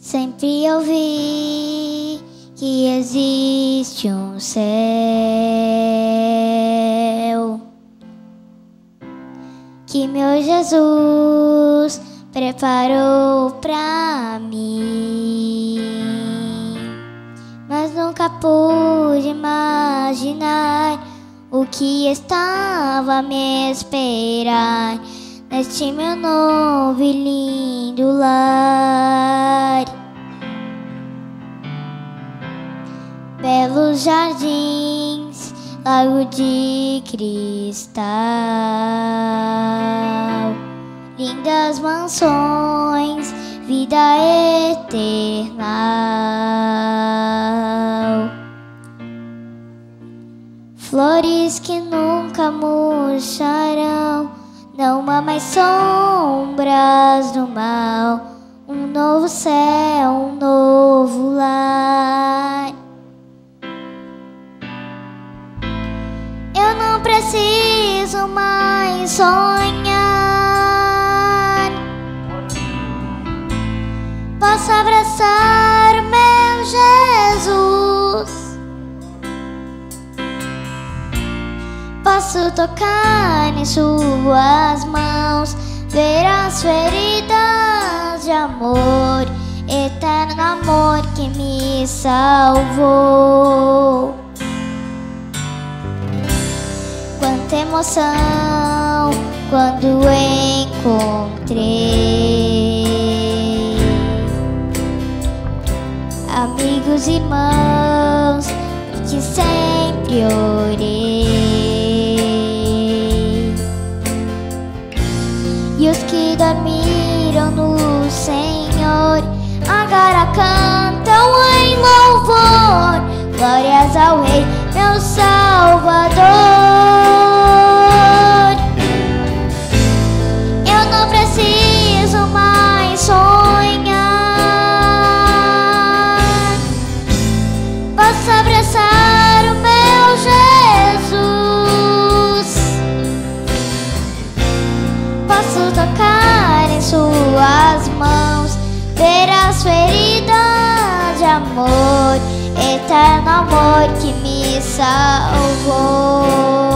Sempre ouvi que existe um céu que meu Jesus preparou pra mim, mas nunca pude imaginar o que estava a me esperar neste meu novo e lindo lar. Belos jardins, lago de cristal, lindas mansões, vida eterna, flores que nunca murcharão, não há mais sombras do mal, um novo céu, um novo lar. Eu não preciso mais sonhar, posso abraçar o meu Jesus, posso tocar em suas mãos, ver as feridas de amor, eterno amor que me salvou. Quanta emoção quando encontrei amigos e irmãos por que sempre orei, e os que dormiram no Senhor agora cantam em louvor, glórias ao Rei, meu Salvador. Suas mãos, ver as feridas de amor, eterno amor que me salvou.